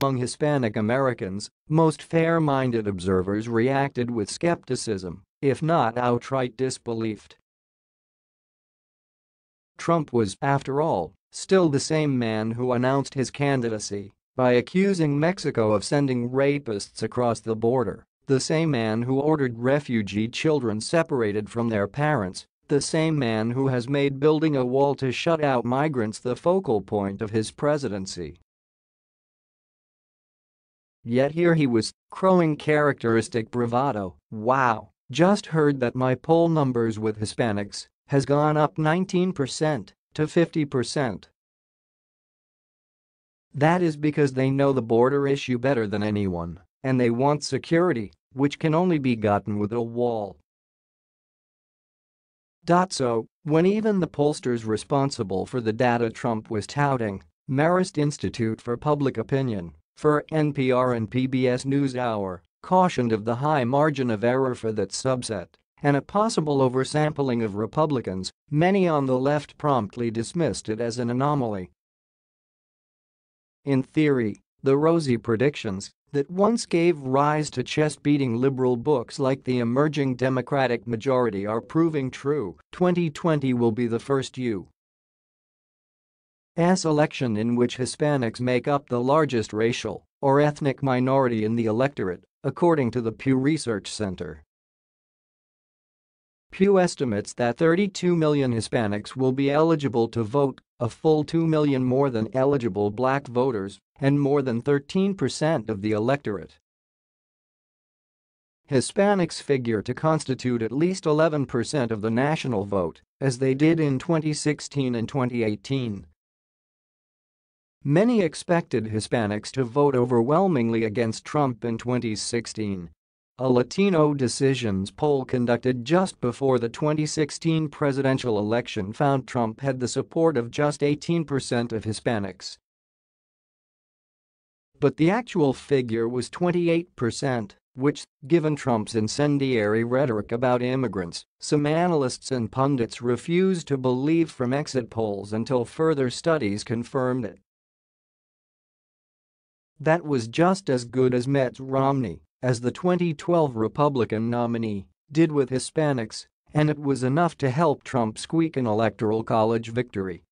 Among Hispanic Americans, most fair-minded observers reacted with skepticism, if not outright disbelief. Trump was, after all, still the same man who announced his candidacy by accusing Mexico of sending rapists across the border, the same man who ordered refugee children separated from their parents, the same man who has made building a wall to shut out migrants the focal point of his presidency. Yet here he was, crowing characteristic bravado, "Wow, just heard that my poll numbers with Hispanics has gone up 19% to 50%. That is because they know the border issue better than anyone, and they want security, which can only be gotten with a wall." So, when even the pollsters responsible for the data Trump was touting, Marist Institute for Public Opinion, for NPR and PBS NewsHour, cautioned of the high margin of error for that subset and a possible oversampling of Republicans, many on the left promptly dismissed it as an anomaly. In theory, the rosy predictions that once gave rise to chest-beating liberal books like The Emerging Democratic Majority are proving true. 2020 will be the first U.S. election in which Hispanics make up the largest racial or ethnic minority in the electorate, according to the Pew Research Center. Pew estimates that 32 million Hispanics will be eligible to vote, a full 2 million more than eligible black voters, and more than 13% of the electorate. Hispanics figure to constitute at least 11% of the national vote, as they did in 2016 and 2018. Many expected Hispanics to vote overwhelmingly against Trump in 2016. A Latino Decisions poll conducted just before the 2016 presidential election found Trump had the support of just 18% of Hispanics. But the actual figure was 28%, which, given Trump's incendiary rhetoric about immigrants, some analysts and pundits refused to believe from exit polls until further studies confirmed it. That was just as good as Mitt Romney, as the 2012 Republican nominee, did with Hispanics, and it was enough to help Trump squeak an electoral college victory.